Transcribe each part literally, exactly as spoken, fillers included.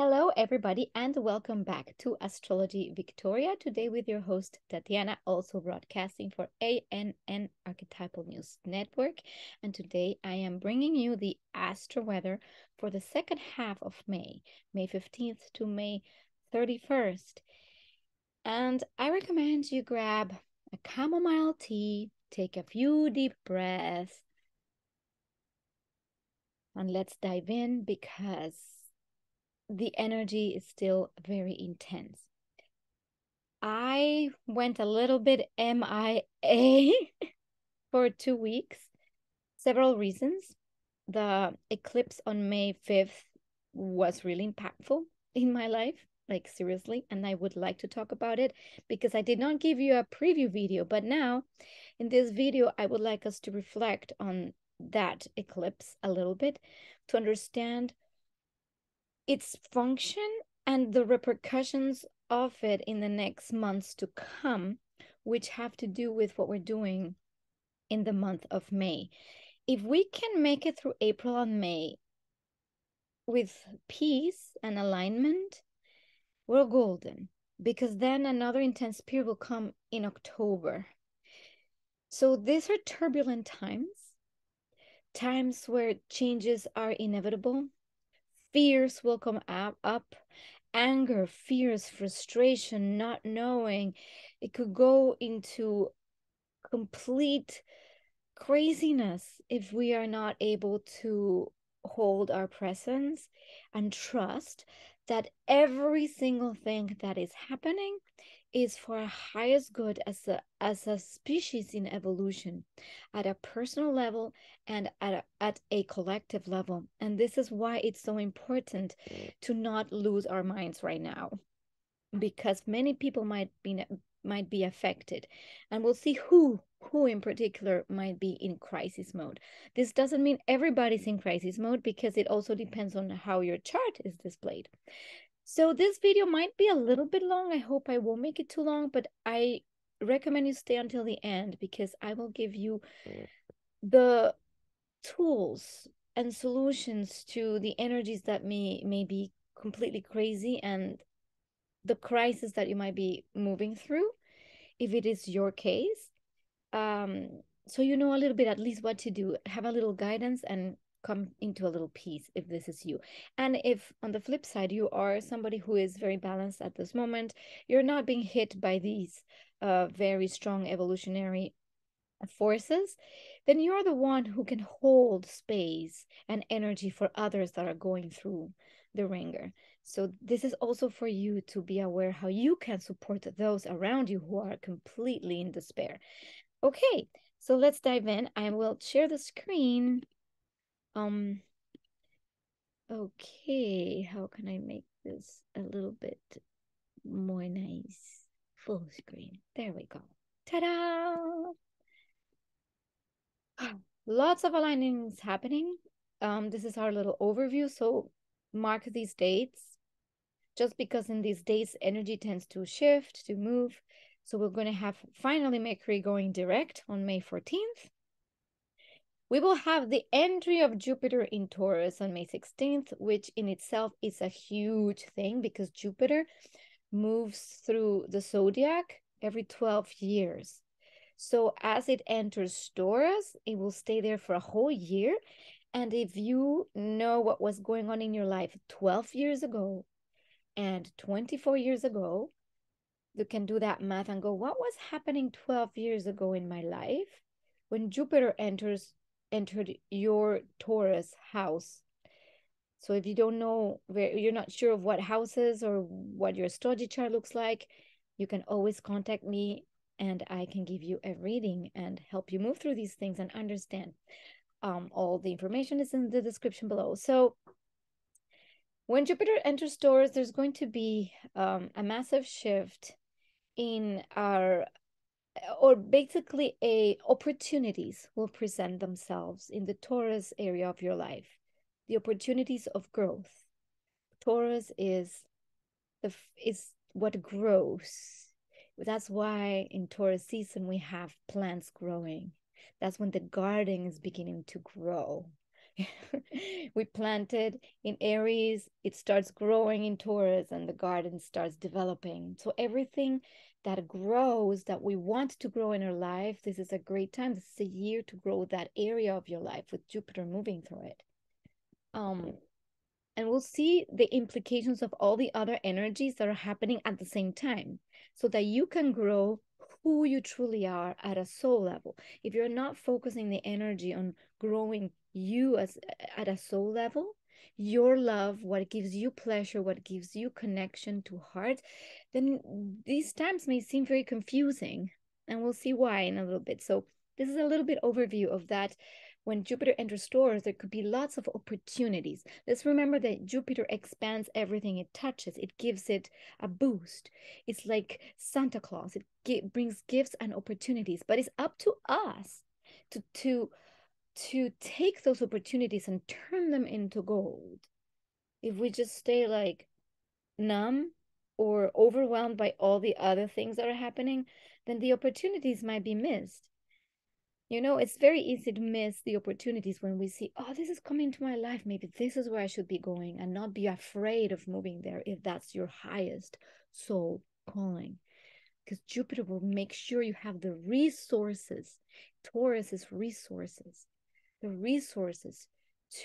Hello, everybody, and welcome back to Astrology Victoria. Today with your host, Tatiana, also broadcasting for A N N Archetypal News Network. And today I am bringing you the astro weather for the second half of May, May fifteenth to May thirty-first. And I recommend you grab a chamomile tea, take a few deep breaths, and let's dive in because the energy is still very intense. I went a little bit M I A for two weeks, several reasons. The eclipse on May fifth was really impactful in my life, like seriously, and I would like to talk about it because I did not give you a preview video, but now in this video, I would like us to reflect on that eclipse a little bit to understand its function and the repercussions of it in the next months to come, which have to do with what we're doing in the month of May. If we can make it through April and May with peace and alignment, we're golden, because then another intense period will come in October. So these are turbulent times, times where changes are inevitable. Fears will come up, up, anger, fears, frustration, not knowing. It could go into complete craziness if we are not able to hold our presence and trust that every single thing that is happening is for our highest good as a, as a species in evolution, at a personal level and at a, at a collective level. And this is why it's so important to not lose our minds right now, because many people might be might be affected, and we'll see who who in particular might be in crisis mode. This doesn't mean everybody's in crisis mode, because it also depends on how your chart is displayed. So this video might be a little bit long. I hope I won't make it too long, but I recommend you stay until the end, because I will give you the tools and solutions to the energies that may, may be completely crazy and the crisis that you might be moving through, if it is your case. Um, so you know a little bit at least what to do, have a little guidance and come into a little peace if this is you. And if on the flip side you are somebody who is very balanced at this moment, you're not being hit by these uh, very strong evolutionary forces, then you're the one who can hold space and energy for others that are going through the ringer. So this is also for you to be aware how you can support those around you who are completely in despair. Okay, so let's dive in. I will share the screen. Um, okay, how can I make this a little bit more nice? Full screen. There we go. Ta-da! Oh, lots of alignings happening. Um, this is our little overview. So mark these dates, just because in these days, energy tends to shift, to move. So we're going to have finally Mercury going direct on May fourteenth. We will have the entry of Jupiter in Taurus on May sixteenth, which in itself is a huge thing, because Jupiter moves through the zodiac every twelve years. So as it enters Taurus, it will stay there for a whole year. And if you know what was going on in your life twelve years ago and twenty-four years ago, you can do that math and go, what was happening twelve years ago in my life when Jupiter enters entered your Taurus house? So if you don't know, where you're not sure of what houses or what your astrology chart looks like, you can always contact me and I can give you a reading and help you move through these things and understand. Um, all the information is in the description below. So when Jupiter enters Taurus, there's going to be um, a massive shift in our, or basically a opportunities will present themselves in the Taurus area of your life. The opportunities of growth. Taurus is the is what grows. That's why in Taurus season we have plants growing. That's when the garden is beginning to grow. we planted in Aries, it starts growing in Taurus, and the garden starts developing. So everything that grows, that we want to grow in our life, this is a great time. This is a year to grow that area of your life with Jupiter moving through it. Um, and we'll see the implications of all the other energies that are happening at the same time, so that you can grow who you truly are at a soul level. If you're not focusing the energy on growing you as at a soul level, your love, what gives you pleasure, what gives you connection to heart, then these times may seem very confusing, and we'll see why in a little bit. So this is a little bit overview of that. When Jupiter enters Taurus, there could be lots of opportunities. Let's remember that Jupiter expands everything it touches. It gives it a boost. It's like Santa Claus. It gi- brings gifts and opportunities, but it's up to us to, to, to take those opportunities and turn them into gold. If we just stay like numb or overwhelmed by all the other things that are happening, then the opportunities might be missed. You know, it's very easy to miss the opportunities when we see, oh, this is coming to my life. Maybe this is where I should be going, and not be afraid of moving there if that's your highest soul calling. Because Jupiter will make sure you have the resources, Taurus's resources, the resources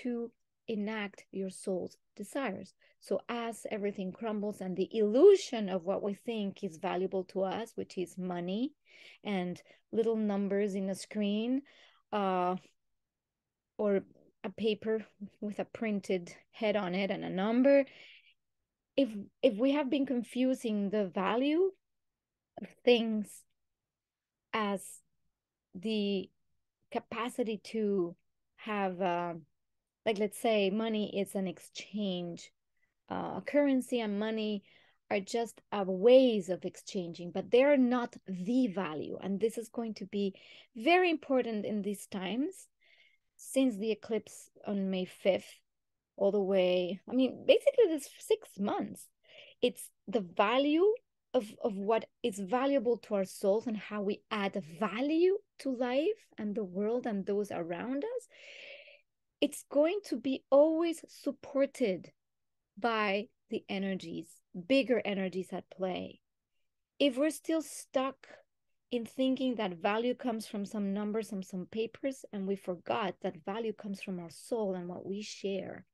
to enact your soul's desires. So as everything crumbles and the illusion of what we think is valuable to us, which is money and little numbers in a screen, uh, or a paper with a printed head on it and a number, if if we have been confusing the value of things as the capacity to have, uh, like, let's say money is an exchange, uh, currency and money are just uh, ways of exchanging, but they're not the value. And this is going to be very important in these times, since the eclipse on May fifth all the way, I mean, basically this six months, it's the value of, of what is valuable to our souls and how we add value to life and the world and those around us. It's going to be always supported by the energies, bigger energies at play. If we're still stuck in thinking that value comes from some numbers and some papers, and we forgot that value comes from our soul and what we share,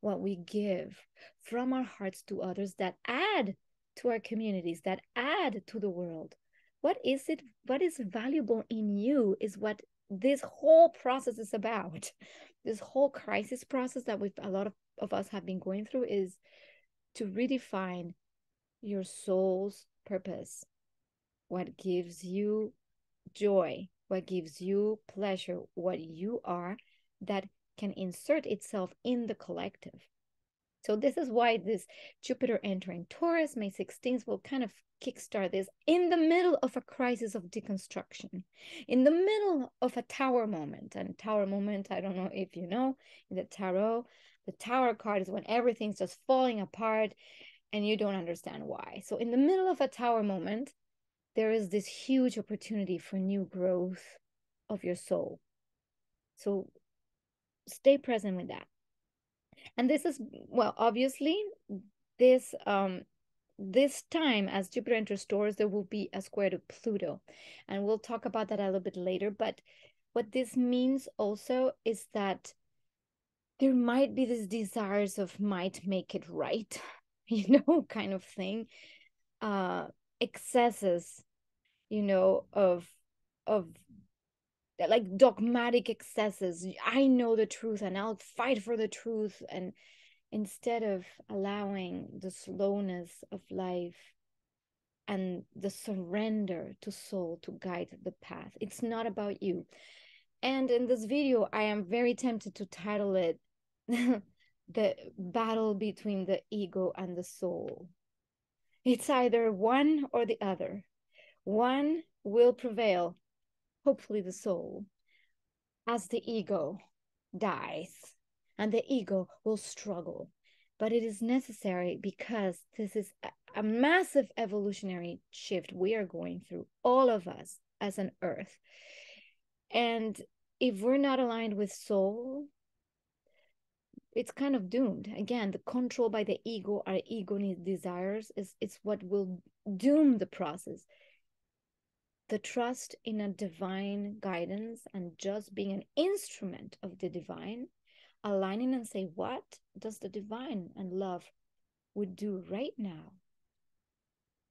what we give from our hearts to others, that add to our communities, that add to the world. What is it? What is valuable in you is what this whole process is about. This whole crisis process that we've, a lot of, of us have been going through, is to redefine your soul's purpose. What gives you joy, what gives you pleasure, what you are that can insert itself in the collective. So this is why this Jupiter entering Taurus, May sixteenth, will kind of kickstart this in the middle of a crisis of deconstruction, in the middle of a tower moment. And tower moment, I don't know if you know, in the tarot, the tower card is when everything's just falling apart and you don't understand why. So in the middle of a tower moment, there is this huge opportunity for new growth of your soul. So stay present with that. And this is, well, obviously, this um, this time as Jupiter enters Taurus, there will be a square to Pluto. And we'll talk about that a little bit later. But what this means also is that there might be these desires of might make it right, you know, kind of thing. Uh, excesses, you know, of of. like dogmatic excesses. I know the truth and I'll fight for the truth. And instead of allowing the slowness of life and the surrender to soul to guide the path, it's not about you. And in this video, I am very tempted to title it The Battle Between the Ego and the Soul. It's either one or the other. One will prevail, hopefully the soul, as the ego dies, and the ego will struggle. But it is necessary, because this is a, a massive evolutionary shift we are going through, all of us as an earth. And if we're not aligned with soul, it's kind of doomed. Again, the control by the ego, our ego desires, is it's what will doom the process. The trust in a divine guidance and just being an instrument of the divine, aligning and say, what does the divine and love would do right now?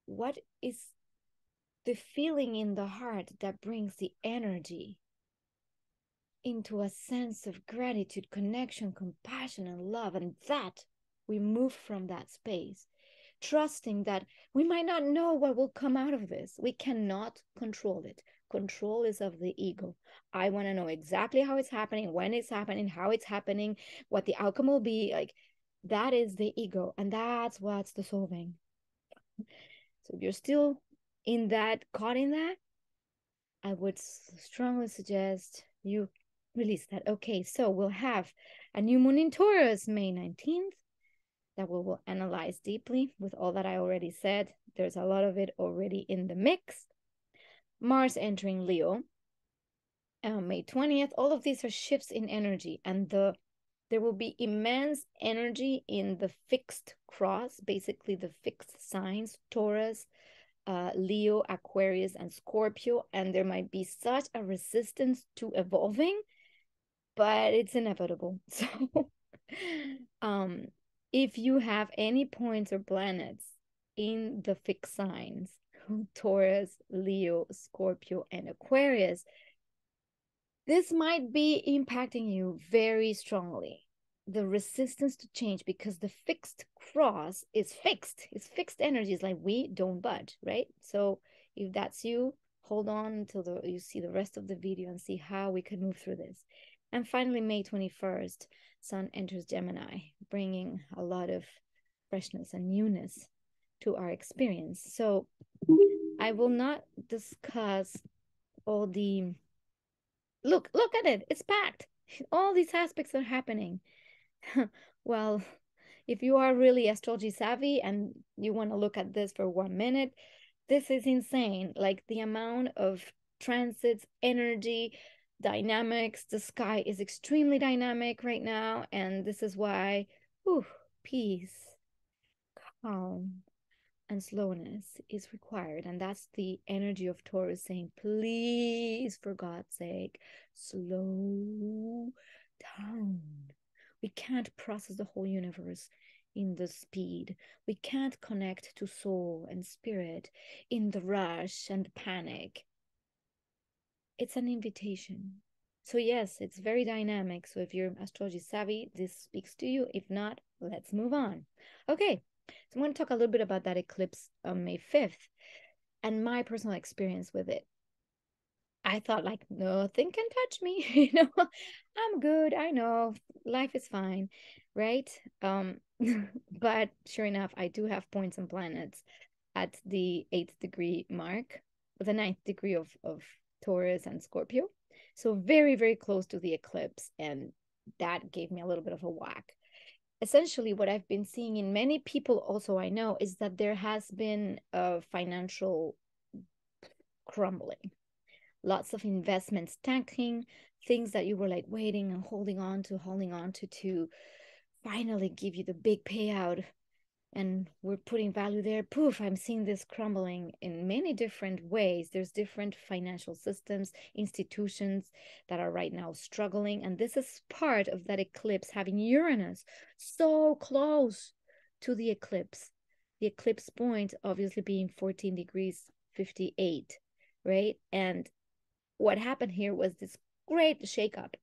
What is the feeling in the heart that brings the energy into a sense of gratitude, connection, compassion, and love? And that we move from that space, trusting that we might not know what will come out of this. We cannot control it. Control is of the ego. I want to know exactly how it's happening, when it's happening, how it's happening, what the outcome will be. Like, that is the ego, and that's what's dissolving. So if you're still in that, caught in that, I would strongly suggest you release that. Okay, so we'll have a new moon in Taurus, May nineteenth, that we will analyze deeply with all that I already said. There's a lot of it already in the mix. Mars entering Leo on May twentieth. All of these are shifts in energy, and the there will be immense energy in the fixed cross, basically the fixed signs, Taurus, Uh, Leo, Aquarius, and Scorpio, and there might be such a resistance to evolving, but it's inevitable. So um, if you have any points or planets in the fixed signs, Taurus, Leo, Scorpio, and Aquarius, this might be impacting you very strongly. The resistance to change, because the fixed cross is fixed. It's fixed energy. It's like, we don't budge, right? So if that's you, hold on until the, you see the rest of the video and see how we can move through this. And finally, May twenty-first, Sun enters Gemini, bringing a lot of freshness and newness to our experience. So I will not discuss all the... Look, look at it. It's packed. All these aspects are happening. Well, if you are really astrology savvy and you want to look at this for one minute, this is insane. Like, the amount of transits, energy, dynamics, the sky is extremely dynamic right now. And this is why whew, peace, calm, and slowness is required. And that's the energy of Taurus saying, please, for God's sake, slow down. We can't process the whole universe in the speed. We can't connect to soul and spirit in the rush and the panic. It's an invitation. So yes, it's very dynamic. So if you're astrology savvy, this speaks to you. If not, let's move on. Okay, so I'm going to talk a little bit about that eclipse on May fifth and my personal experience with it. I thought, like, nothing can touch me, you know, I'm good, I know, life is fine, right? Um, but sure enough, I do have points and planets at the eighth degree mark, the ninth degree of, of Taurus and Scorpio. So very, very close to the eclipse, and that gave me a little bit of a whack. Essentially, what I've been seeing in many people also I know is that there has been a financial crumbling. Lots of investments tanking, things that you were like waiting and holding on to, holding on to, to finally give you the big payout. And we're putting value there. Poof, I'm seeing this crumbling in many different ways. There's different financial systems, institutions that are right now struggling. And this is part of that eclipse, having Uranus so close to the eclipse. The eclipse point obviously being fourteen degrees fifty-eight, right? And what happened here was this great shakeup.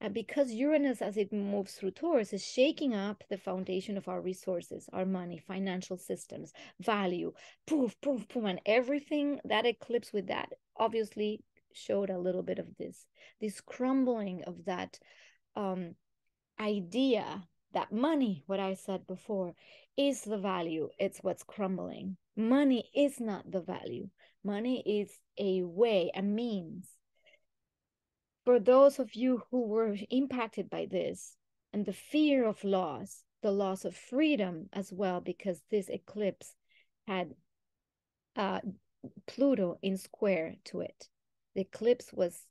And because Uranus, as it moves through Taurus, is shaking up the foundation of our resources, our money, financial systems, value, poof, poof, poof, and everything that eclipse with that obviously showed a little bit of this, this crumbling of that um, idea that money, what I said before, is the value. It's what's crumbling. Money is not the value. Money is a way, a means. For those of you who were impacted by this and the fear of loss, the loss of freedom as well, because this eclipse had uh, Pluto in square to it. The eclipse was,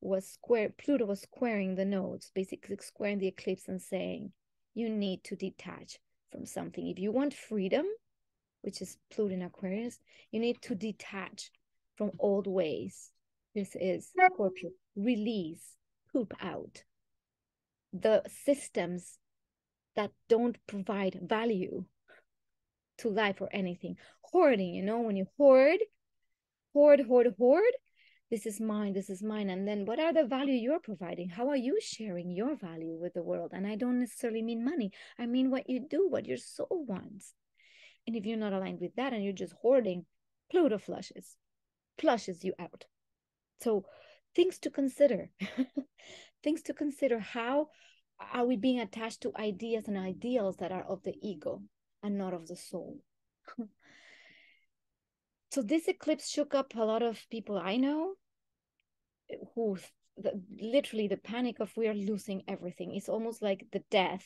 was square. Pluto was squaring the nodes, basically squaring the eclipse and saying, you need to detach from something. If you want freedom, which is Pluto in Aquarius, you need to detach from old ways. This is Scorpio. Release, poop out the systems that don't provide value to life or anything. Hoarding, you know, when you hoard, hoard, hoard, hoard, this is mine, this is mine. And then what are the value you're providing? How are you sharing your value with the world? And I don't necessarily mean money. I mean what you do, what your soul wants. And if you're not aligned with that and you're just hoarding, Pluto flushes, flushes you out. So things to consider, things to consider. How are we being attached to ideas and ideals that are of the ego and not of the soul? So this eclipse shook up a lot of people I know who the, literally the panic of we are losing everything. It's almost like the death.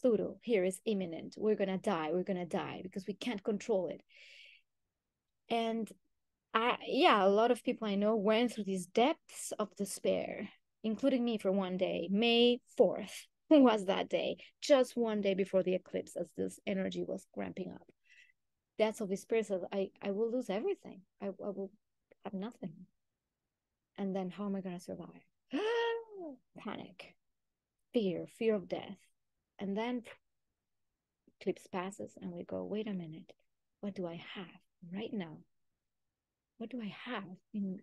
Pluto here is imminent. We're going to die. We're going to die because we can't control it. And I, yeah, a lot of people I know went through these depths of despair, including me for one day. May fourth was that day, just one day before the eclipse, as this energy was ramping up. That's of the spirit of I, I will lose everything. I, I will have nothing. And then how am I going to survive? Panic, fear, fear of death. And then eclipse passes and we go, wait a minute, what do I have right now? What do I have in,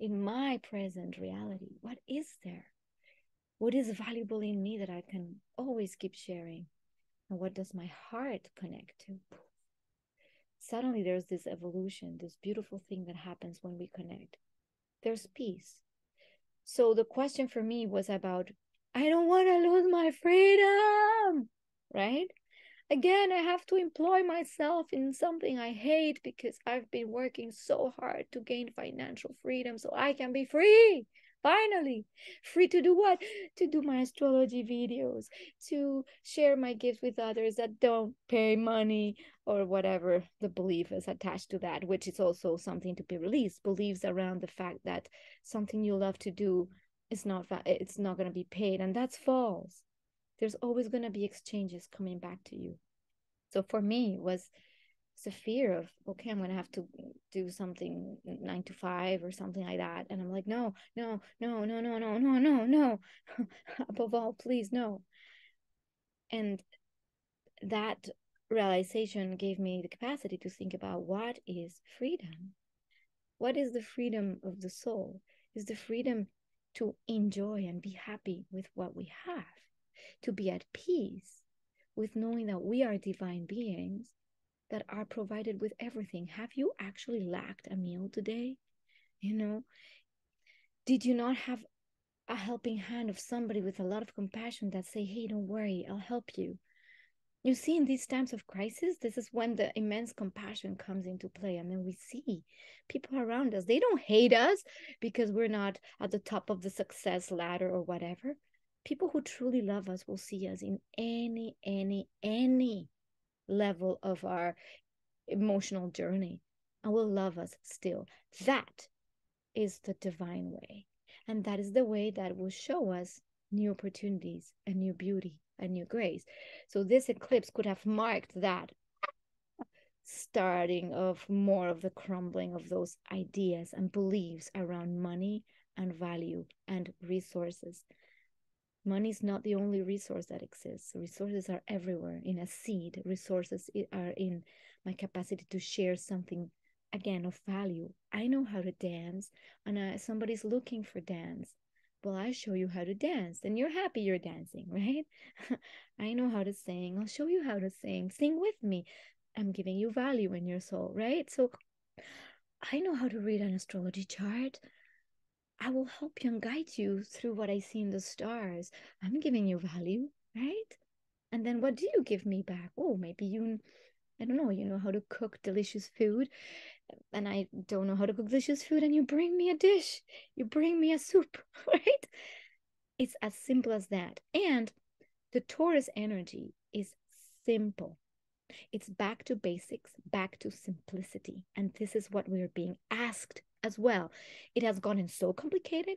in my present reality? What is there? What is valuable in me that I can always keep sharing? And what does my heart connect to? Suddenly there's this evolution, this beautiful thing that happens when we connect. There's peace. So the question for me was about, I don't want to lose my freedom, right? Again, I have to employ myself in something I hate because I've been working so hard to gain financial freedom so I can be free, finally. Free to do what? To do my astrology videos, to share my gifts with others that don't pay money or whatever the belief is attached to that, which is also something to be released, beliefs around the fact that something you love to do It's not it's not going to be paid, and that's false. There's always going to be exchanges coming back to you. So for me, it was the fear of, okay, I'm going to have to do something nine to five or something like that. And I'm like, no, no, no, no, no, no, no, no, no. Above all, please, no. And that realization gave me the capacity to think about what is freedom? What is the freedom of the soul? Is the freedom to enjoy and be happy with what we have, to be at peace with knowing that we are divine beings that are provided with everything. Have you actually lacked a meal today? You know, did you not have a helping hand of somebody with a lot of compassion that say, hey, don't worry, I'll help you? You see, in these times of crisis, this is when the immense compassion comes into play. I mean, we see people around us. They don't hate us because we're not at the top of the success ladder or whatever. People who truly love us will see us in any, any, any level of our emotional journey and will love us still. That is the divine way. And that is the way that will show us new opportunities and new beauty. A new grace. So this eclipse could have marked that starting of more of the crumbling of those ideas and beliefs around money and value and resources. Money is not the only resource that exists. Resources are everywhere in a seed. Resources are in my capacity to share something, again, of value. I know how to dance, and I, somebody's looking for dance. Well, I show you how to dance, and you're happy you're dancing, right? I know how to sing. I'll show you how to sing. Sing with me. I'm giving you value in your soul, right? So I know how to read an astrology chart. I will help you and guide you through what I see in the stars. I'm giving you value, right? And then what do you give me back? Oh, maybe you, I don't know, you know how to cook delicious food. And I don't know how to cook delicious food, and you bring me a dish, you bring me a soup, right? It's as simple as that. And the Taurus energy is simple. It's back to basics, back to simplicity. And this is what we are being asked as well. It has gotten so complicated.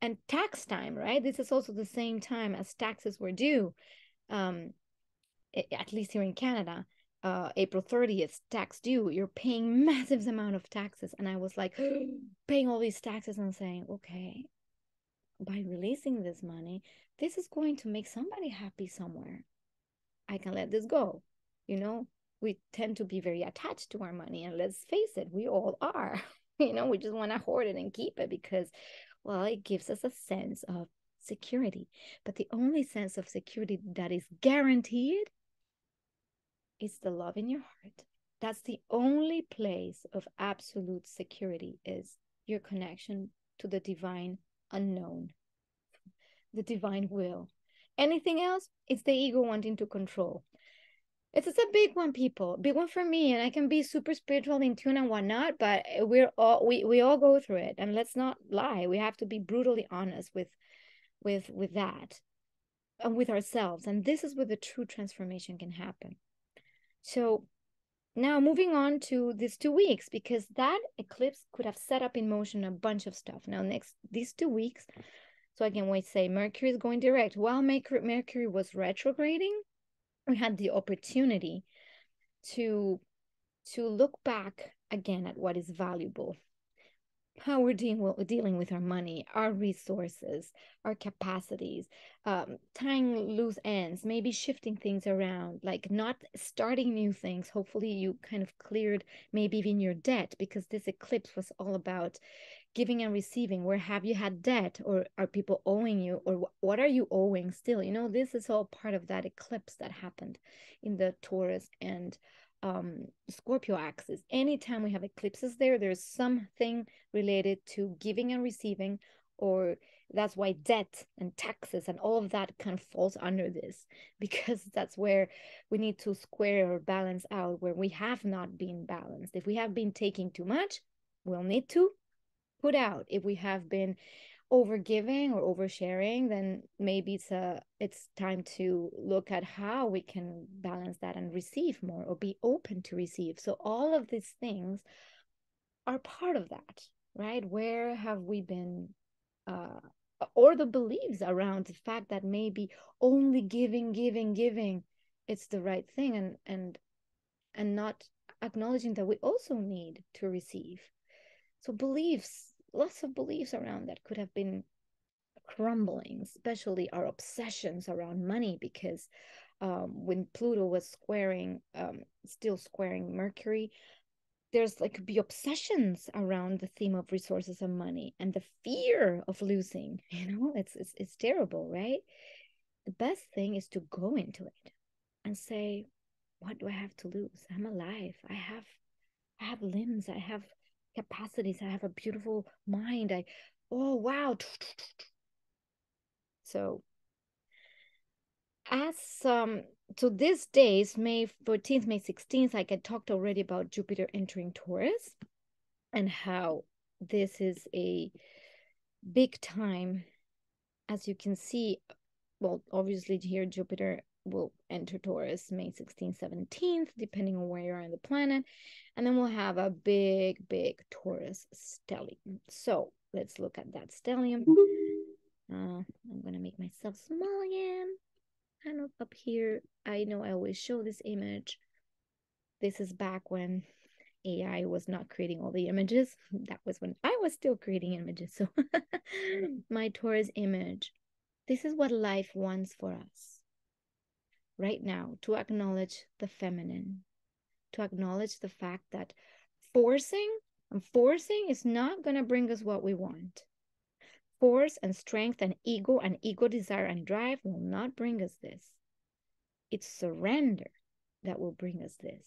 And tax time, right? This is also the same time as taxes were due. um, at least here in Canada, uh, April thirtieth, tax due, you're paying massive amount of taxes. And I was like paying all these taxes and saying, okay, by releasing this money, this is going to make somebody happy somewhere. I can let this go. You know, we tend to be very attached to our money. And let's face it, we all are. You know, we just want to hoard it and keep it because, well, it gives us a sense of security. But the only sense of security that is guaranteed is the love in your heart. That's the only place of absolute security, is your connection to the divine unknown, the divine will. Anything else, it's the ego wanting to control. It's just a big one, people. Big one for me, and I can be super spiritual, in tune, and whatnot. But we're all we we all go through it, and let's not lie. We have to be brutally honest with, with with that, and with ourselves. And this is where the true transformation can happen. So now moving on to these two weeks, because that eclipse could have set up in motion a bunch of stuff. Now next these two weeks, so I can wait. Say Mercury is going direct. While Mercury Mercury was retrograding, we had the opportunity to to look back again at what is valuable, how we're dealing with, dealing with our money, our resources, our capacities, um, tying loose ends, maybe shifting things around, like not starting new things. Hopefully you kind of cleared maybe even your debt, because this eclipse was all about giving and receiving. Where have you had debt, or are people owing you, or what are you owing still? You know, this is all part of that eclipse that happened in the Taurus and um, Scorpio axis. Anytime we have eclipses there, there's something related to giving and receiving, or that's why debt and taxes and all of that kind of falls under this, because that's where we need to square or balance out where we have not been balanced. If we have been taking too much, we'll need to put out. If we have been overgiving or oversharing, then maybe it's a it's time to look at how we can balance that and receive more, or be open to receive. So all of these things are part of that, right? Where have we been, uh, or the beliefs around the fact that maybe only giving, giving, giving, it's the right thing, and and and not acknowledging that we also need to receive. So beliefs, lots of beliefs around that could have been crumbling, especially our obsessions around money, because um, when Pluto was squaring, um, still squaring Mercury, there's like be obsessions around the theme of resources and money and the fear of losing. You know, it's, it's, it's terrible, right? The best thing is to go into it and say, what do I have to lose? I'm alive. I have, I have limbs. I have capacities. I have a beautiful mind. I, oh, wow. So as, um, so these days, May fourteenth, May sixteenth, like I talked already about Jupiter entering Taurus, and how this is a big time, as you can see. Well, obviously here, Jupiter will enter Taurus May sixteenth, seventeenth, depending on where you are on the planet. And then we'll have a big, big Taurus stellium. So let's look at that stellium. Uh, I'm going to make myself small again. Kind of up here. I know I always show this image. This is back when A I was not creating all the images. That was when I was still creating images. So my Taurus image. This is what life wants for us. Right now, to acknowledge the feminine, to acknowledge the fact that forcing and forcing is not going to bring us what we want. Force and strength and ego and ego desire and drive will not bring us this. It's surrender that will bring us this.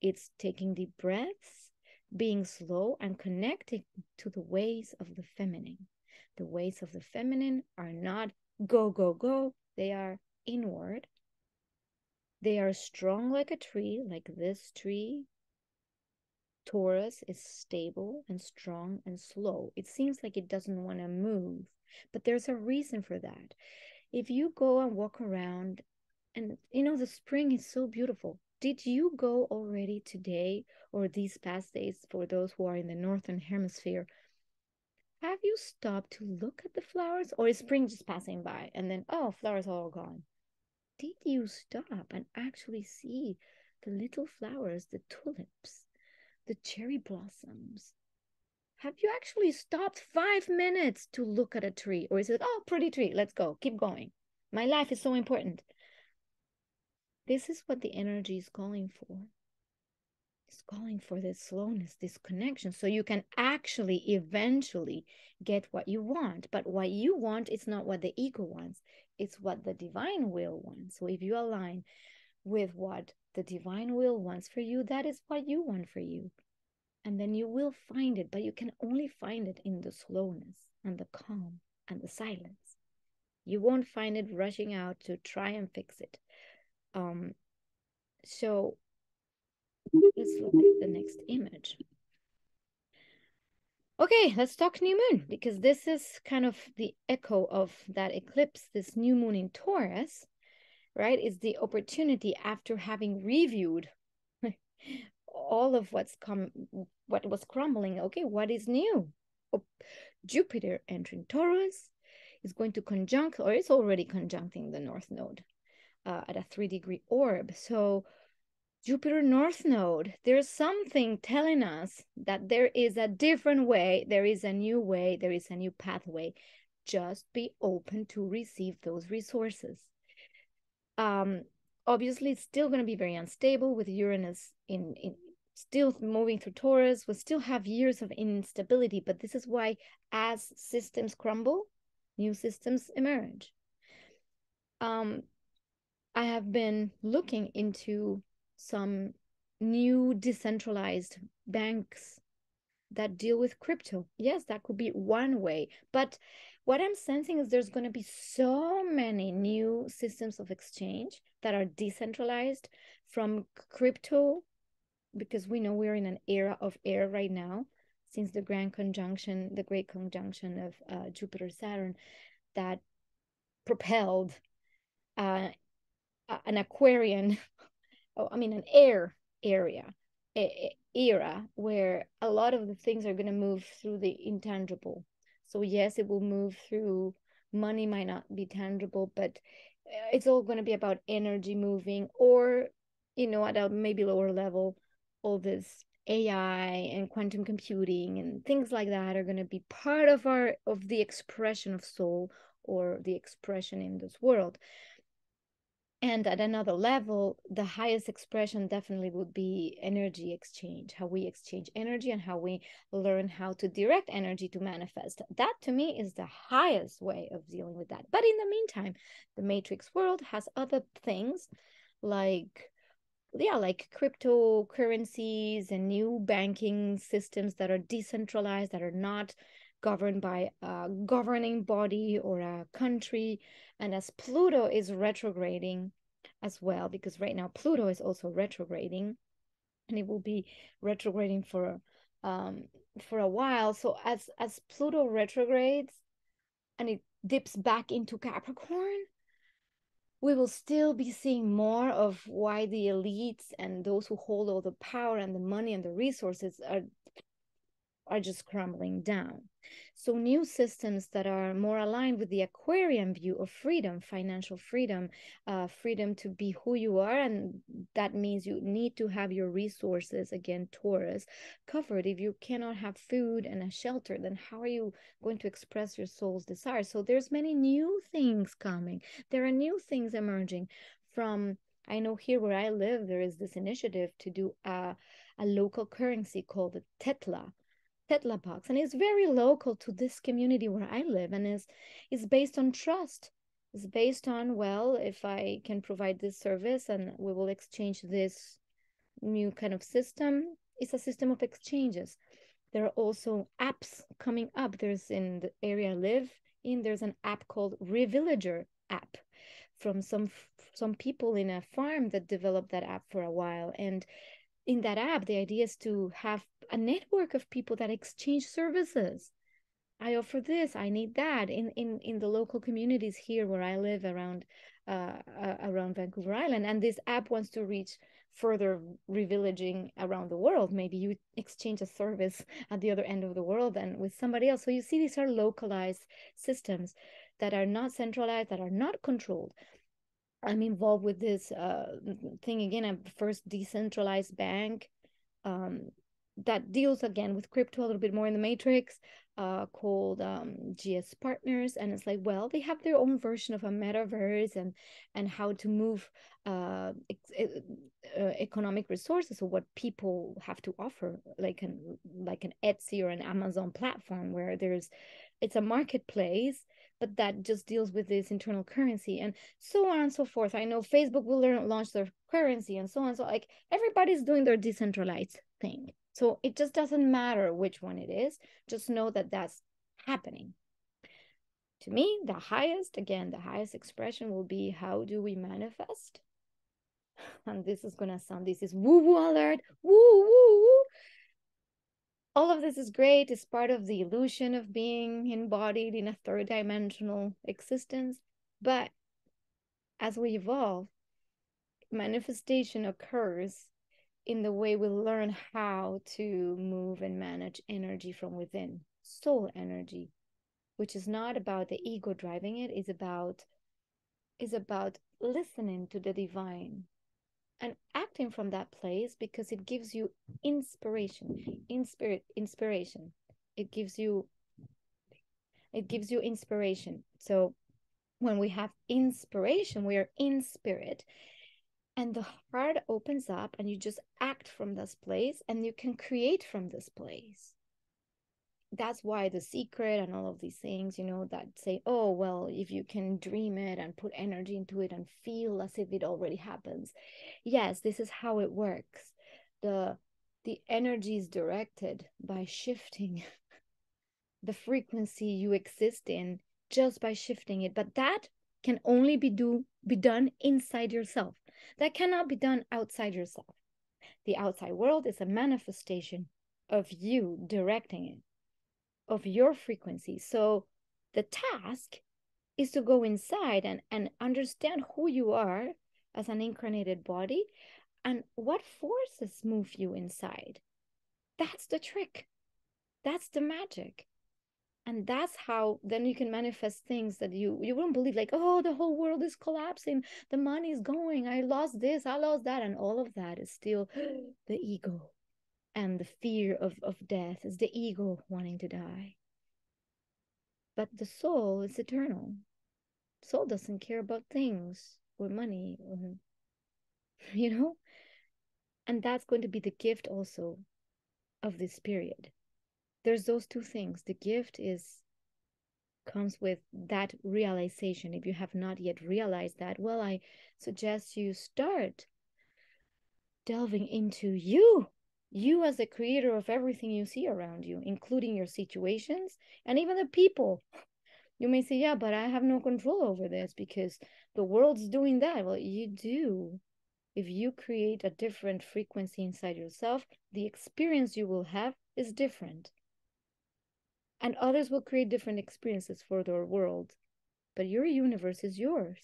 It's taking deep breaths, being slow, and connecting to the ways of the feminine. The ways of the feminine are not go, go, go. They are inward. They are strong like a tree, like this tree. Taurus is stable and strong and slow. It seems like it doesn't want to move, but there's a reason for that. If you go and walk around, and you know, the spring is so beautiful. Did you go already today, or these past days, for those who are in the northern hemisphere? Have you stopped to look at the flowers, or is spring just passing by and then, oh, flowers are all gone? did you stop and actually see the little flowers, the tulips, the cherry blossoms? Have you actually stopped five minutes to look at a tree? Or is it, oh, pretty tree, let's go, keep going. My life is so important. This is what the energy is calling for. It's calling for this slowness, this connection, so you can actually eventually get what you want. But what you want is not what the ego wants. It's what the divine will wants. So if you align with what the divine will wants for you, that is what you want for you. And then you will find it, but you can only find it in the slowness and the calm and the silence. You won't find it rushing out to try and fix it. Um, so let's look at the next image. Okay, let's talk new moon, because this is kind of the echo of that eclipse, this new moon in Taurus, right? It's the opportunity after having reviewed all of what's come, what was crumbling. Okay, what is new? Oh, Jupiter entering Taurus is going to conjunct, or it's already conjuncting the North Node uh, at a three degree orb. So Jupiter North Node, there's something telling us that there is a different way, there is a new way, there is a new pathway. Just be open to receive those resources. Um, obviously, it's still going to be very unstable with Uranus in, in still moving through Taurus. We'll still have years of instability, but this is why as systems crumble, new systems emerge. Um, I have been looking into some new decentralized banks that deal with crypto. Yes, that could be one way. But what I'm sensing is there's going to be so many new systems of exchange that are decentralized from crypto, because we know we're in an era of air right now, since the grand conjunction, the great conjunction of uh, Jupiter-Saturn that propelled uh, an Aquarian... Oh, I mean, an air area, era, where a lot of the things are going to move through the intangible. So yes, it will move through, money might not be tangible, but it's all going to be about energy moving, or, you know, at a maybe lower level, all this A I and quantum computing and things like that are going to be part of our, of the expression of soul, or the expression in this world. And at another level, the highest expression definitely would be energy exchange, how we exchange energy and how we learn how to direct energy to manifest. That, to me, is the highest way of dealing with that. But in the meantime, the matrix world has other things like, yeah, like cryptocurrencies and new banking systems that are decentralized, that are not governed by a governing body or a country. And as Pluto is retrograding as well, because right now Pluto is also retrograding, and it will be retrograding for um for a while. So as as Pluto retrogrades and it dips back into Capricorn, we will still be seeing more of why the elites and those who hold all the power and the money and the resources are are just crumbling down. So new systems that are more aligned with the Aquarian view of freedom, financial freedom, uh, freedom to be who you are, and that means you need to have your resources, again, Taurus, covered. If you cannot have food and a shelter, then how are you going to express your soul's desire? So there's many new things coming. There are new things emerging from, I know here where I live, there is this initiative to do a, a local currency called the Tetla. Tetla box, and it's very local to this community where I live, and is is based on trust. It's based on, well, if I can provide this service and we will exchange this new kind of system. It's a system of exchanges. There are also apps coming up. There's, in the area I live in, there's an app called Revillager app from some some people in a farm that developed that app for a while. And in that app, the idea is to have a network of people that exchange services. I offer this, I need that. In in, in the local communities here where I live around uh, uh, around Vancouver Island, and this app wants to reach further revillaging around the world. Maybe you exchange a service at the other end of the world and with somebody else. So you see, these are localized systems that are not centralized, that are not controlled. I'm involved with this uh, thing again, a first decentralized bank um, that deals again with crypto a little bit more in the matrix, uh, called um, G S Partners. And it's like, well, they have their own version of a metaverse and and how to move uh, ex uh, economic resources, or what people have to offer, like an like an Etsy or an Amazon platform, where there's it's a marketplace, but that just deals with this internal currency and so on and so forth. I know Facebook will learn, launch their currency and so on. So like everybody's doing their decentralized thing. So it just doesn't matter which one it is. Just know that that's happening. To me, the highest, again, the highest expression will be, how do we manifest? And this is going to sound, this is woo-woo alert, woo-woo-woo. All of this is great. It's part of the illusion of being embodied in a third dimensional existence. But as we evolve, manifestation occurs in the way we learn how to move and manage energy from within, soul energy, which is not about the ego driving it. It's about, it's about listening to the divine and acting from that place, because it gives you inspiration, inspir inspiration. It gives you, it gives you inspiration. So when we have inspiration, we are in spirit, and the heart opens up, and you just act from this place, and you can create from this place. That's why The Secret and all of these things, you know, that say, oh, well, if you can dream it and put energy into it and feel as if it already happens. Yes, this is how it works. The, the energy is directed by shifting the frequency you exist in, just by shifting it. But that can only be, do, be done inside yourself. That cannot be done outside yourself. The outside world is a manifestation of you directing it, of your frequency. So the task is to go inside and, and understand who you are as an incarnated body and what forces move you inside. That's the trick. That's the magic. And that's how then you can manifest things that you, you wouldn't believe, like, oh, the whole world is collapsing. The money is going. I lost this. I lost that. And all of that is still the ego. And the fear of, of death is the ego wanting to die. But the soul is eternal. Soul doesn't care about things or money, or, you know? And that's going to be the gift also of this period. There's those two things. The gift is comes with that realization. If you have not yet realized that, well, I suggest you start delving into you. You as the creator of everything you see around you, including your situations and even the people. You may say, yeah, but I have no control over this because the world's doing that. Well, you do. If you create a different frequency inside yourself, the experience you will have is different. And others will create different experiences for their world. But your universe is yours.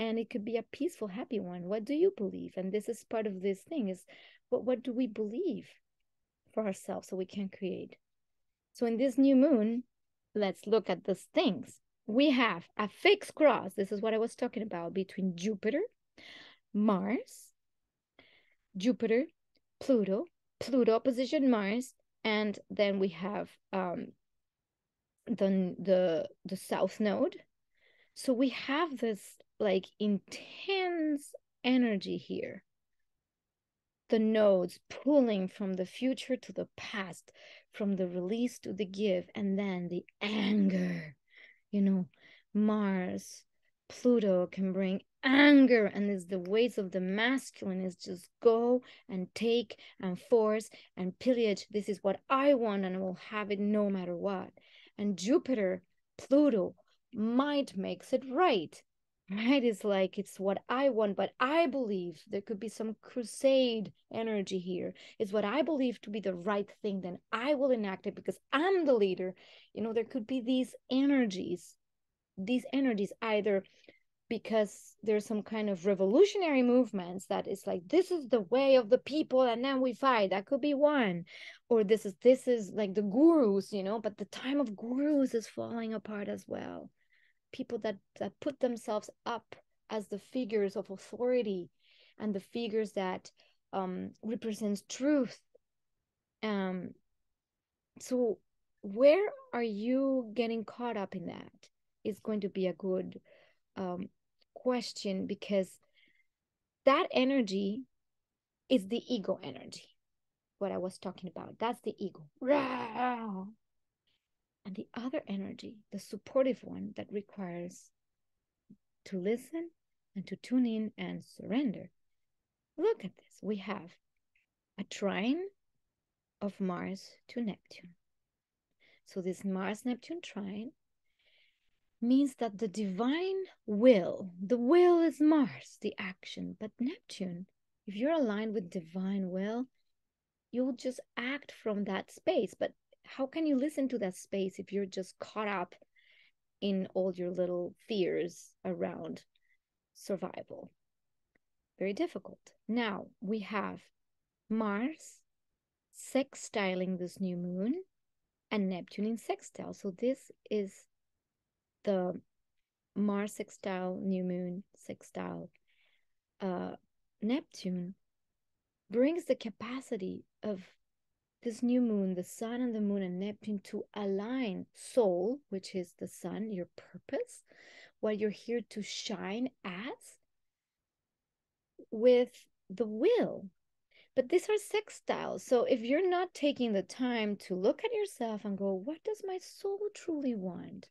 And it could be a peaceful, happy one. What do you believe? And this is part of this thing, is what, what do we believe for ourselves so we can create? So in this new moon, let's look at these things. We have a fixed cross. This is what I was talking about, between Jupiter, Mars, Jupiter, Pluto, Pluto opposition Mars. And then we have um, the, the, the south node. So we have this like intense energy here. The nodes pulling from the future to the past, from the release to the give, and then the anger. You know, Mars, Pluto can bring anger, and it's the weights of the masculine is just go and take and force and pillage. This is what I want, and I will have it no matter what. And Jupiter, Pluto, might makes it right. Right, it's like, it's what I want, but I believe there could be some crusade energy here. It's what I believe to be the right thing, then I will enact it because I'm the leader. You know, there could be these energies, these energies either because there's some kind of revolutionary movements that is like, this is the way of the people, and then we fight. That could be one. Or this is, this is like the gurus, you know, but the time of gurus is falling apart as well. people that, that put themselves up as the figures of authority and the figures that um, represents truth. Um, so where are you getting caught up in that? Is going to be a good um, question, because that energy is the ego energy, what I was talking about. That's the ego. Rah! And the other energy, the supportive one that requires to listen and to tune in and surrender. Look at this. We have a trine of Mars to Neptune. So this Mars-Neptune trine means that the divine will, the will is Mars, the action, but Neptune, if you're aligned with divine will, you'll just act from that space. But how can you listen to that space if you're just caught up in all your little fears around survival? Very difficult. Now we have Mars sextiling this new moon and Neptune in sextile. So this is the Mars sextile, new moon sextile, uh, Neptune brings the capacity of this new moon, the sun and the moon and Neptune, to align soul, which is the sun, your purpose, what you're here to shine as, with the will. But these are sextiles. So if you're not taking the time to look at yourself and go, what does my soul truly want?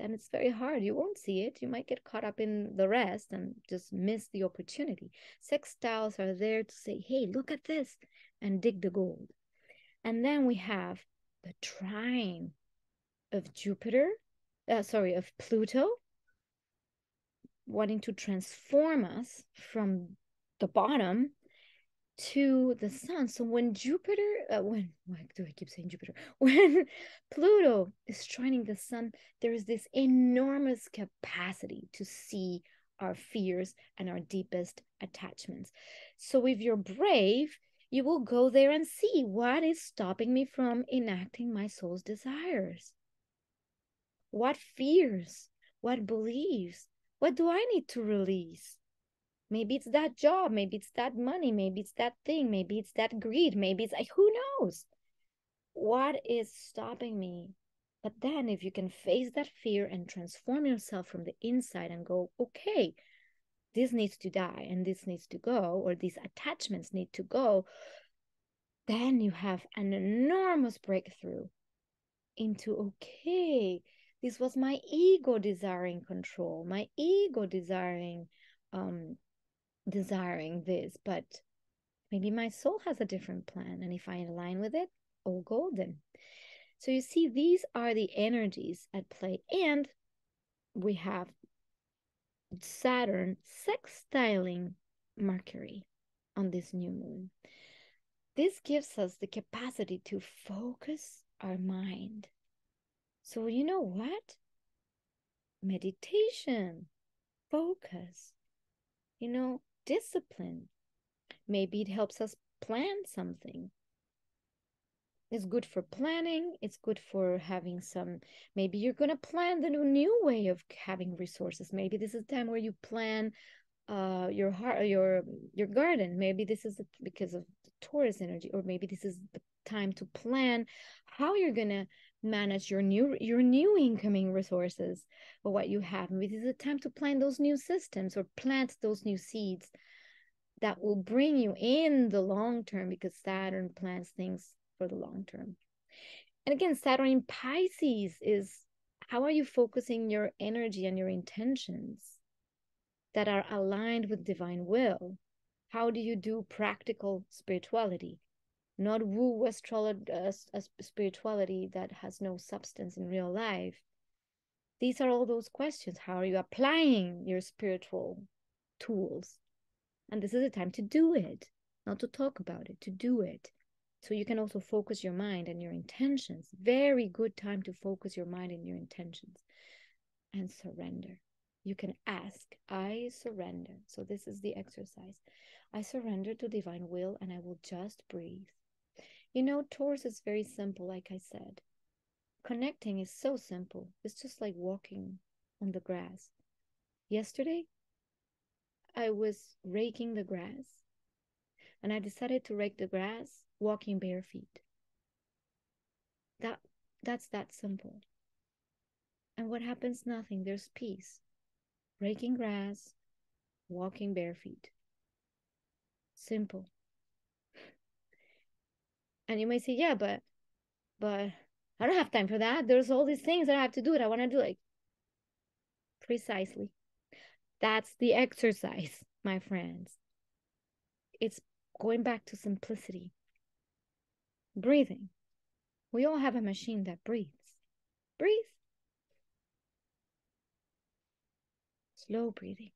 And it's very hard. You won't see it. You might get caught up in the rest and just miss the opportunity. Sextiles are there to say, hey, look at this, and dig the gold. And then we have the trine of Jupiter, uh, sorry, of Pluto, wanting to transform us from the bottom to the sun. So when Jupiter, uh, when, why do I keep saying Jupiter? When Pluto is trining the sun, there is this enormous capacity to see our fears and our deepest attachments. So if you're brave, you will go there and see what is stopping me from enacting my soul's desires. What fears, what beliefs, what do I need to release? Maybe it's that job, maybe it's that money, maybe it's that thing, maybe it's that greed, maybe it's like, who knows? What is stopping me? But then if you can face that fear and transform yourself from the inside and go, okay, this needs to die and this needs to go, or these attachments need to go, then you have an enormous breakthrough into, okay, this was my ego desiring control, my ego desiring um desiring this, but maybe my soul has a different plan, and if I align with it, all golden. So you see, these are the energies at play. And we have Saturn sextiling Mercury on this new moon. This gives us the capacity to focus our mind. So you know what? Meditation, focus, you know, discipline. Maybe it helps us plan something. It's good for planning. It's good for having some, maybe you're going to plan the new way of having resources. Maybe this is the time where you plan uh, your heart, your your garden. Maybe this is because of the Taurus energy, or maybe this is the time to plan how you're going to manage your new your new incoming resources, or what you have. Maybe this is a time to plan those new systems or plant those new seeds that will bring you in the long term, because Saturn plants things for the long term. And again, Saturn in Pisces is, how are you focusing your energy and your intentions that are aligned with divine will? How do you do practical spirituality? Not woo astrology, uh, spirituality that has no substance in real life. These are all those questions. How are you applying your spiritual tools? And this is the time to do it, not to talk about it, to do it. So you can also focus your mind and your intentions. Very good time to focus your mind and your intentions and surrender. You can ask, I surrender. So this is the exercise. I surrender to divine will, and I will just breathe. You know, Taurus is very simple, like I said. connecting is so simple. It's just like walking on the grass. Yesterday, I was raking the grass, and I decided to rake the grass walking bare feet. That, that's that simple. And what happens? Nothing. There's peace. Raking grass, walking bare feet. Simple. And you may say, yeah, but, but I don't have time for that. There's all these things that I have to do that I want to do. Like, precisely. That's the exercise, my friends. It's going back to simplicity. Breathing. We all have a machine that breathes. Breathe. Slow breathing.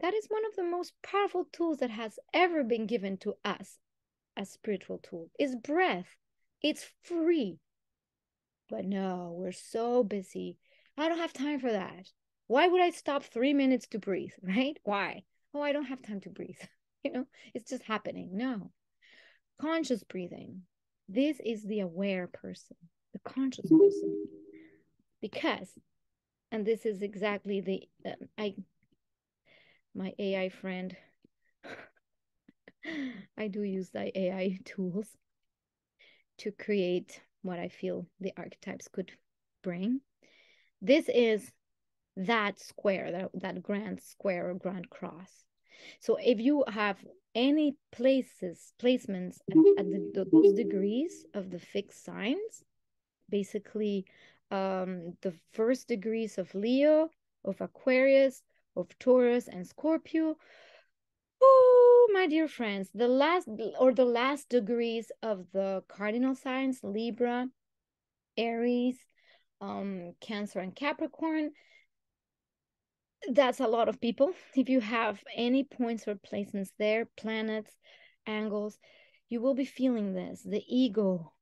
That is one of the most powerful tools that has ever been given to us as a spiritual tool. It's breath. It's free. But no, we're so busy. I don't have time for that. Why would I stop three minutes to breathe, right? Why? Oh, I don't have time to breathe. You know, it's just happening. No. Conscious breathing. This is the aware person, the conscious person. Because, and this is exactly the, uh, I, my A I friend, I do use the A I tools to create what I feel the archetypes could bring. This is that square, that, that grand square or grand cross. So if you have any places, placements at, at the, those degrees of the fixed signs, basically um, the first degrees of Leo, of Aquarius, of Taurus and Scorpio, oh, my dear friends, the last or the last degrees of the cardinal signs, Libra, Aries, um, Cancer and Capricorn, that's a lot of people. If you have any points or placements there, planets, angles, you will be feeling this. The ego.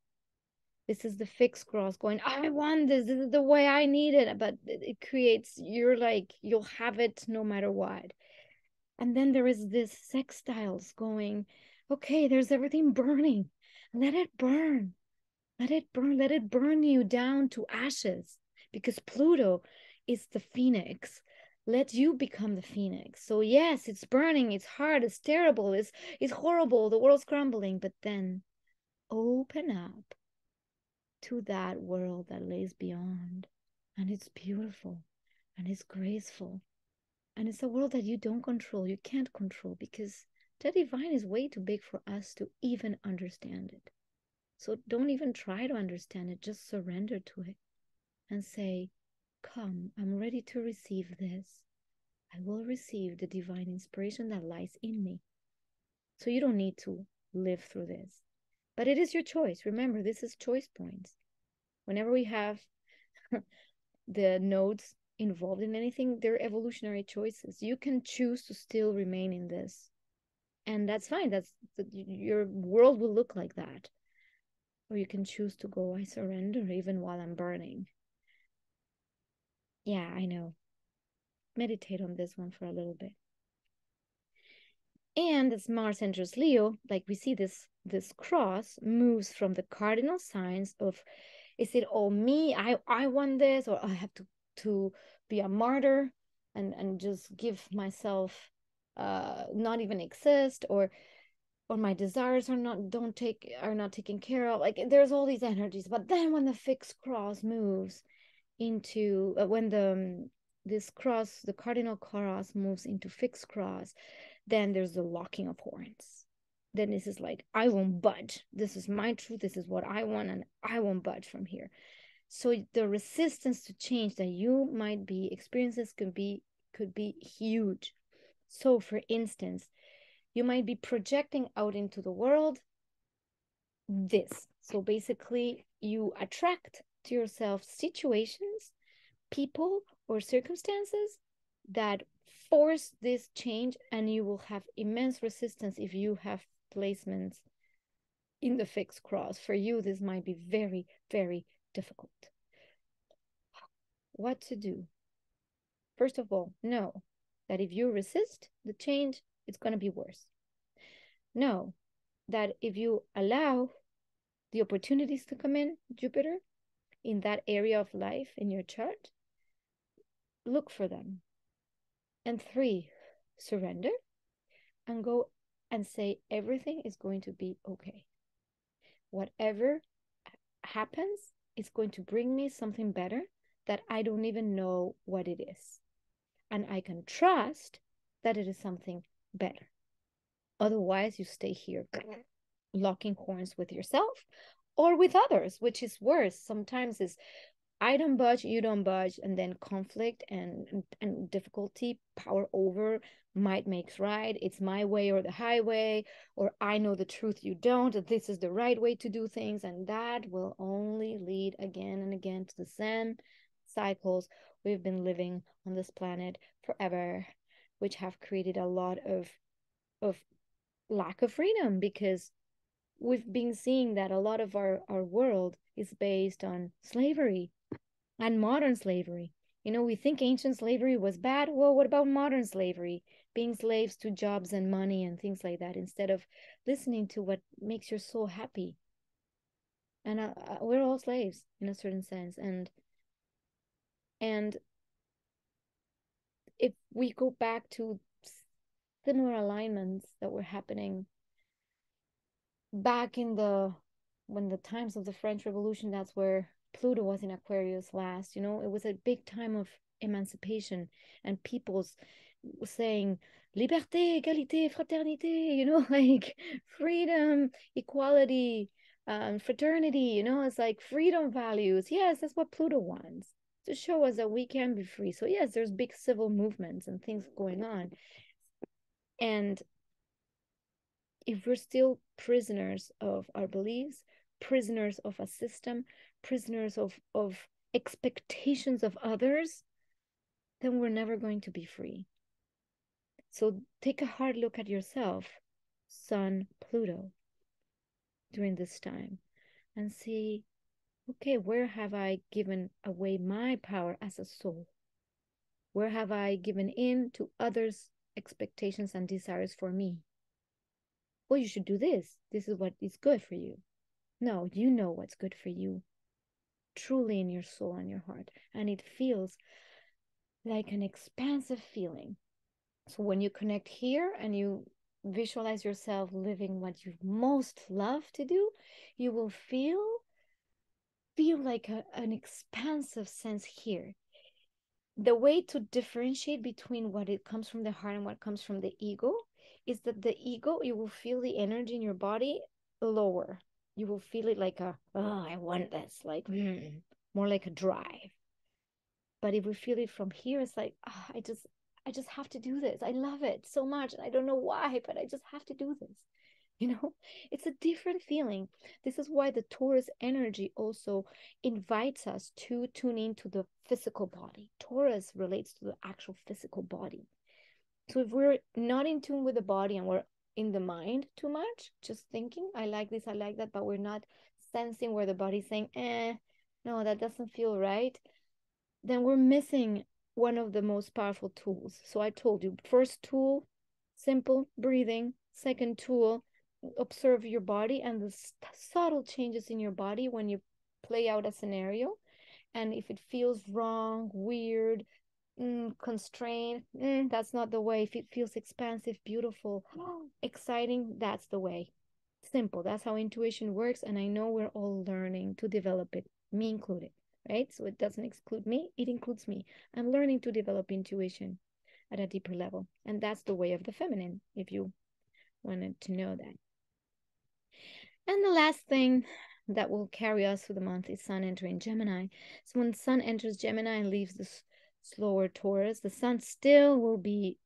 This is the fixed cross going, I want this. This is the way I need it. But it creates, you're like, you'll have it no matter what. And then there is this sextiles going, okay, there's everything burning. Let it burn. Let it burn. Let it burn you down to ashes. Because Pluto is the phoenix. Let you become the phoenix. So yes, it's burning, it's hard, it's terrible, it's, it's horrible, the world's crumbling. But then open up to that world that lays beyond. And it's beautiful, and it's graceful. And it's a world that you don't control, you can't control, because the divine is way too big for us to even understand it. So don't even try to understand it, just surrender to it and say, come, I'm ready to receive this. I will receive the divine inspiration that lies in me. So you don't need to live through this. But it is your choice. Remember, this is choice points. Whenever we have the nodes involved in anything, they're evolutionary choices. You can choose to still remain in this. And that's fine. That's your world will look like that. Or you can choose to go, I surrender even while I'm burning. Yeah, I know. Meditate on this one for a little bit. And as Mars enters Leo, like we see this, this cross moves from the cardinal signs of, is it all me? I, I want this, or I have to, to be a martyr and, and just give myself uh, not even exist, or or my desires are not don't take are not taken care of. Like there's all these energies, but then when the fixed cross moves into uh, when the um, this cross, the cardinal cross moves into fixed cross, then there's the locking of horns. Then this is like, I won't budge. This is my truth. This is what I want, and I won't budge from here. So the resistance to change that you might be experiences could be could be huge. So for instance, you might be projecting out into the world this. So basically, you attract to yourself situations, people, or circumstances that force this change, and you will have immense resistance if you have placements in the fixed cross. For you, this might be very, very difficult. What to do? First of all, know that if you resist the change, it's going to be worse. Know that if you allow the opportunities to come in, Jupiter, in that area of life in your chart, look for them. And three, surrender and go and say everything is going to be okay. Whatever happens is going to bring me something better that I don't even know what it is. And I can trust that it is something better. Otherwise, you stay here locking horns with yourself or with others, which is worse. Sometimes it's I don't budge, you don't budge, and then conflict and, and difficulty, power over, might makes right, it's my way or the highway, or I know the truth, you don't, this is the right way to do things, and that will only lead again and again to the same cycles we've been living on this planet forever, which have created a lot of, of lack of freedom, because we've been seeing that a lot of our, our world is based on slavery and modern slavery. You know, we think ancient slavery was bad. Well, what about modern slavery? Being slaves to jobs and money and things like that, instead of listening to what makes your soul happy. And uh, we're all slaves in a certain sense. And, and if we go back to similar alignments that were happening back in the, when the times of the French Revolution, that's where Pluto was in Aquarius last, you know, it was a big time of emancipation and people's saying, liberté, égalité, fraternité, you know, like freedom, equality, um, fraternity, you know, it's like freedom values. Yes, that's what Pluto wants, to show us that we can be free. So yes, there's big civil movements and things going on. And if we're still prisoners of our beliefs, prisoners of a system, prisoners of, of expectations of others, then we're never going to be free. So take a hard look at yourself, Sun, Pluto, during this time, and see, okay, where have I given away my power as a soul? Where have I given in to others' expectations and desires for me? Well, you should do this. This is what is good for you. No, you know what's good for you, truly in your soul and your heart. And it feels like an expansive feeling. So when you connect here and you visualize yourself living what you most love to do, you will feel, feel like a, an expansive sense here. The way to differentiate between what it comes from the heart and what comes from the ego is that the ego, you will feel the energy in your body lower. You will feel it like a, oh, I want this, like mm, more like a drive. But if we feel it from here, it's like, oh, I just, I just have to do this. I love it so much. I don't know why, but I just have to do this. You know, it's a different feeling. This is why the Taurus energy also invites us to tune into the physical body. Taurus relates to the actual physical body. So if we're not in tune with the body and we're in the mind too much, just thinking, I like this, I like that, but we're not sensing where the body's saying, eh, no, that doesn't feel right, then we're missing one of the most powerful tools. So I told you, first tool, simple breathing. Second tool, observe your body and the subtle changes in your body when you play out a scenario. And if it feels wrong, weird, Mm, constrained, mm, that's not the way. If it feels expansive, beautiful, exciting, that's the way. Simple. That's how intuition works. And I know we're all learning to develop it, me included, right? So it doesn't exclude me, it includes me. I'm learning to develop intuition at a deeper level. And that's the way of the feminine, if you wanted to know that. And the last thing that will carry us through the month is Sun entering Gemini. So when Sun enters Gemini and leaves this slower Taurus, the Sun still will be,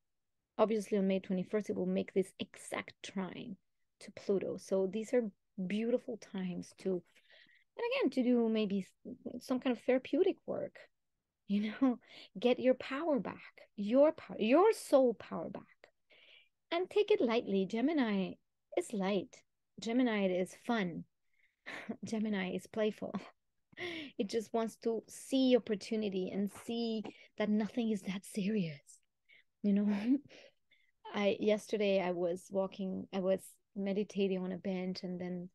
obviously on May twenty-first, it will make this exact trine to Pluto. So these are beautiful times to, and again, to do maybe some kind of therapeutic work, you know, get your power back, your power, your soul power back, and take it lightly. Gemini is light. Gemini is fun. Gemini is playful. It just wants to see opportunity and see that nothing is that serious. You know, I yesterday I was walking, I was meditating on a bench, and then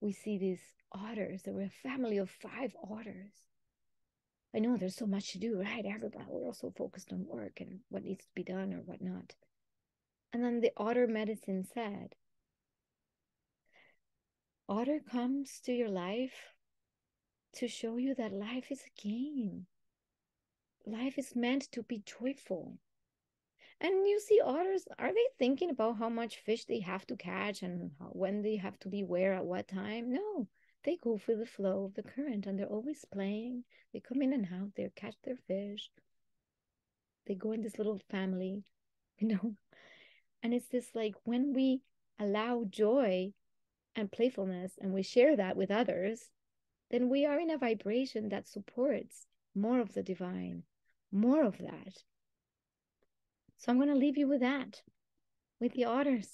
we see this otters. There were a family of five otters. I know there's so much to do, right? Everybody, we're also focused on work and what needs to be done or whatnot. And then the otter medicine said, otter comes to your life to show you that life is a game. Life is meant to be joyful. And you see otters, are they thinking about how much fish they have to catch and how, when they have to be where at what time? No, they go for the flow of the current and they're always playing. They come in and out, they catch their fish. They go in this little family, you know. And it's this like when we allow joy and playfulness and we share that with others, then we are in a vibration that supports more of the divine, more of that. So I'm going to leave you with that, with the otters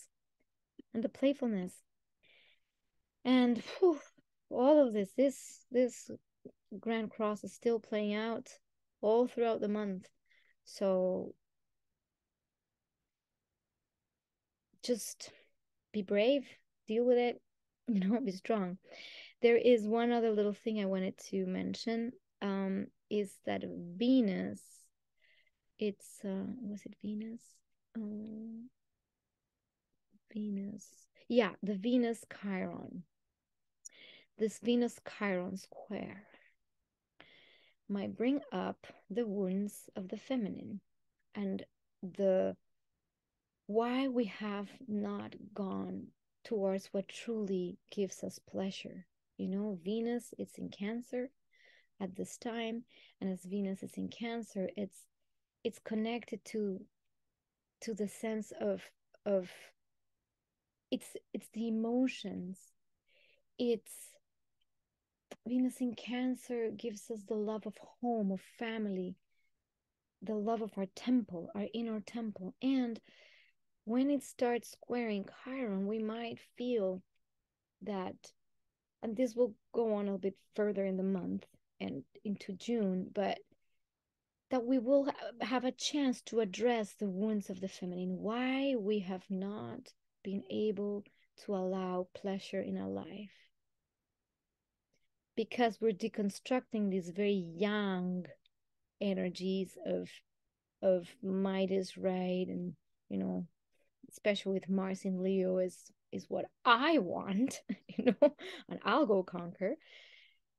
and the playfulness. And whew, all of this, this, this Grand Cross is still playing out all throughout the month. So just be brave, deal with it, you know, be strong. There is one other little thing I wanted to mention, um, is that Venus, it's, uh, was it Venus? Um, Venus, yeah, the Venus Chiron. This Venus Chiron square might bring up the wounds of the feminine and the why we have not gone towards what truly gives us pleasure. You know, Venus, it's in Cancer at this time. And as Venus is in Cancer, it's it's connected to to the sense of of it's it's the emotions. It's Venus in Cancer gives us the love of home, of family, the love of our temple, our inner temple. And when it starts squaring Chiron, we might feel that, and this will go on a bit further in the month and into June, but that we will ha- have a chance to address the wounds of the feminine, why we have not been able to allow pleasure in our life. Because we're deconstructing these very young energies of, of Midas, right? And, you know, especially with Mars in Leo is, is what I want, you know, and I'll go conquer.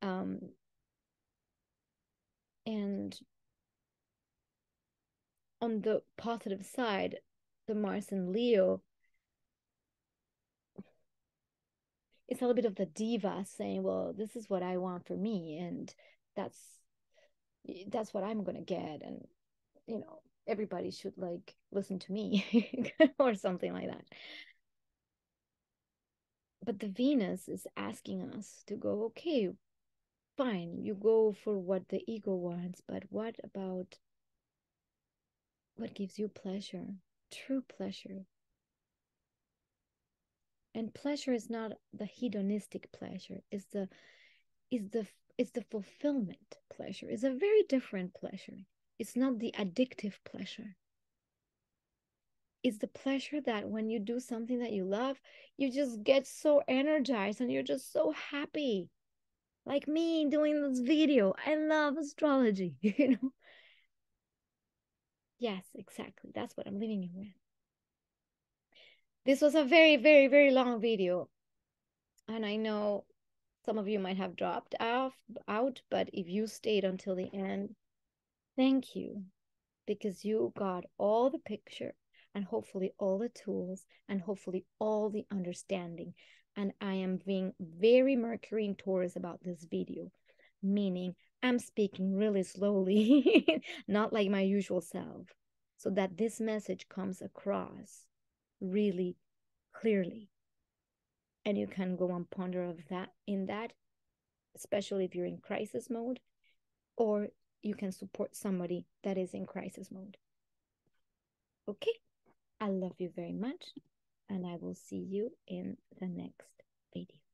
Um, and on the positive side, the Mars in Leo, it's a little bit of the diva saying, well, this is what I want for me. And that's, that's what I'm going to get. And, you know, everybody should like listen to me or something like that. But the Venus is asking us to go, okay, fine, you go for what the ego wants, but what about what gives you pleasure, true pleasure? And pleasure is not the hedonistic pleasure, it's the is the it's the fulfillment pleasure. It's a very different pleasure. It's not the addictive pleasure. It's the pleasure that when you do something that you love, you just get so energized and you're just so happy. Like me doing this video. I love astrology, you know? Yes, exactly. That's what I'm leaving you with. This was a very, very, very long video. And I know some of you might have dropped off, out, but if you stayed until the end, thank you. Because you got all the picture. And hopefully all the tools, and hopefully all the understanding. And I am being very Mercury in Taurus about this video, meaning I'm speaking really slowly, not like my usual self, so that this message comes across really clearly. And you can go and ponder of that in that, especially if you're in crisis mode, or you can support somebody that is in crisis mode. Okay? I love you very much, and I will see you in the next video.